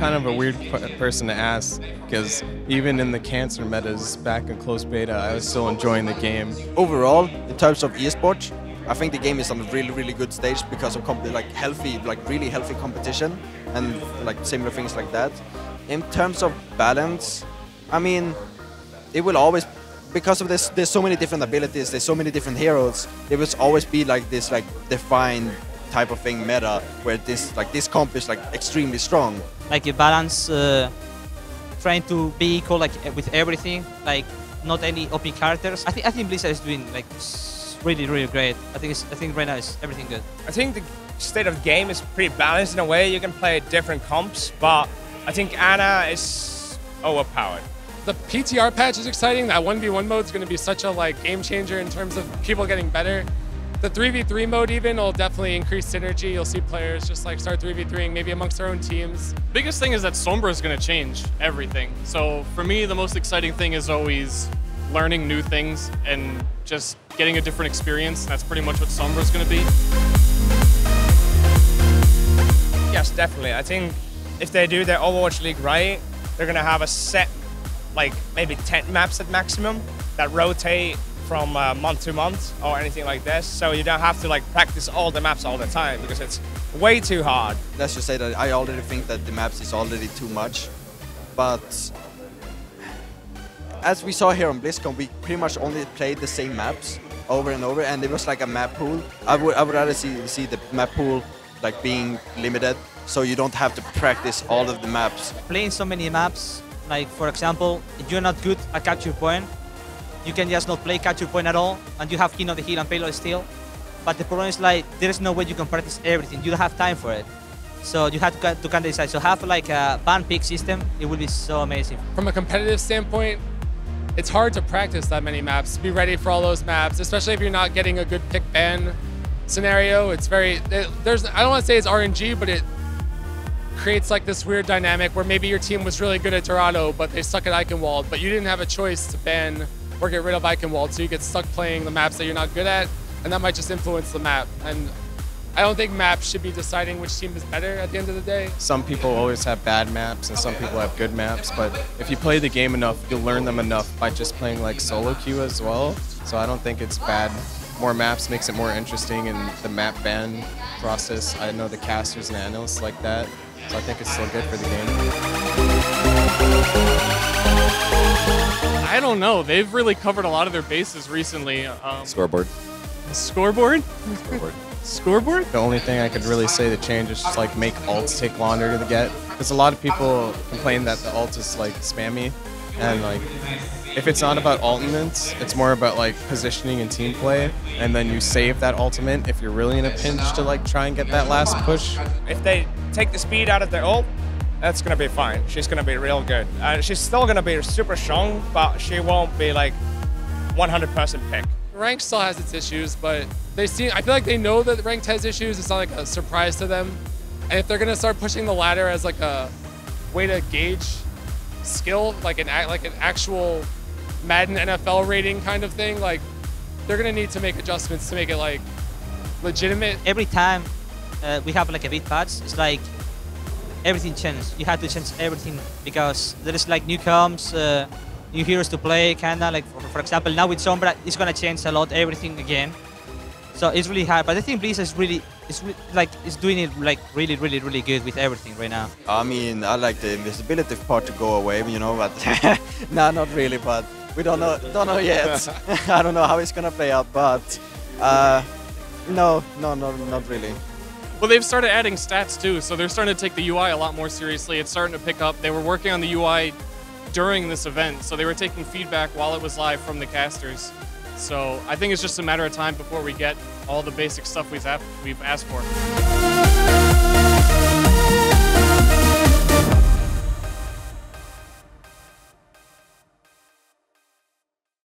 kind of a weird person to ask, because even in the cancer metas back in close beta, I was still enjoying the game. Overall, in terms of esports, I think the game is on a really, really good stage because of really healthy competition and like similar things like that. In terms of balance, I mean, it will always, because of this, there's so many different abilities, there's so many different heroes, there will always be like this like defined type of thing meta where this like this comp is like extremely strong. Like you balance trying to be equal like with everything, like not any OP characters. I think Blizzard is doing like really, really great. I think right now is everything good. I think the state of the game is pretty balanced in a way. You can play different comps, but I think Ana is overpowered. The PTR patch is exciting. That 1v1 mode is going to be such a like game changer in terms of people getting better. The 3v3 mode even will definitely increase synergy. You'll see players just like start 3v3ing maybe amongst their own teams. Biggest thing is that Sombra is going to change everything. So for me, the most exciting thing is always learning new things and just getting a different experience. That's pretty much what Sombra is going to be. Yes, definitely. I think if they do their Overwatch League right, they're going to have a set, like maybe 10 maps at maximum that rotate from month to month or anything like this. So you don't have to like practice all the maps all the time because it's way too hard. Let's just say that I already think that the maps is already too much. But as we saw here on BlizzCon, we pretty much only played the same maps over and over, and it was like a map pool. I would rather see the map pool like being limited so you don't have to practice all of the maps. Playing so many maps, like for example, if you're not good at capture point, you can just not play capture point at all, and you have King of the Hill and Payload still. But the problem is like there's no way you can practice everything. You don't have time for it. So you have to kind of decide. So have like a ban pick system. It would be so amazing. From a competitive standpoint, it's hard to practice that many maps. Be ready for all those maps, especially if you're not getting a good pick ban scenario. It's very I don't want to say it's RNG, but it creates like this weird dynamic where maybe your team was really good at Dorado, but they suck at Eichenwald, but you didn't have a choice to ban or get rid of Eichenwald, so you get stuck playing the maps that you're not good at, and that might just influence the map. And I don't think maps should be deciding which team is better at the end of the day. Some people always have bad maps, and some people have good maps, but if you play the game enough, you'll learn them enough by just playing like solo queue as well, so I don't think it's bad. More maps makes it more interesting, and the map ban process, I know the casters and analysts like that. So I think it's still good for the game. I don't know. They've really covered a lot of their bases recently. Scoreboard. Scoreboard? Scoreboard. Scoreboard? The only thing I could really say to change is just like make alts take longer to get. Because a lot of people complain that the alt is like spammy. And like, if it's not about ultimates, it's more about like positioning and team play, and then you save that ultimate if you're really in a pinch to like try and get that last push. If they take the speed out of their ult, that's gonna be fine. She's gonna be real good. She's still gonna be super strong, but she won't be like 100% pick. Ranked still has its issues, but I feel like they know that ranked has issues. It's not like a surprise to them. And if they're gonna start pushing the ladder as like a way to gauge skill, like an actual Madden NFL rating kind of thing, like they're gonna need to make adjustments to make it like legitimate. Every time we have like a big patch, it's like everything changes. You have to change everything because there is like new comps, new heroes to play, kinda like for example now with Sombra, it's gonna change a lot, everything again. So it's really hard, but I think Blizzard is really doing it like really, really, really good with everything right now. I mean, I like the invisibility part to go away, you know, but no, not really. But we don't know yet. I don't know how it's gonna play out, but no, not really. Well, they've started adding stats too, so they're starting to take the UI a lot more seriously. It's starting to pick up. They were working on the UI during this event, so they were taking feedback while it was live from the casters. So I think it's just a matter of time before we get all the basic stuff we've asked for.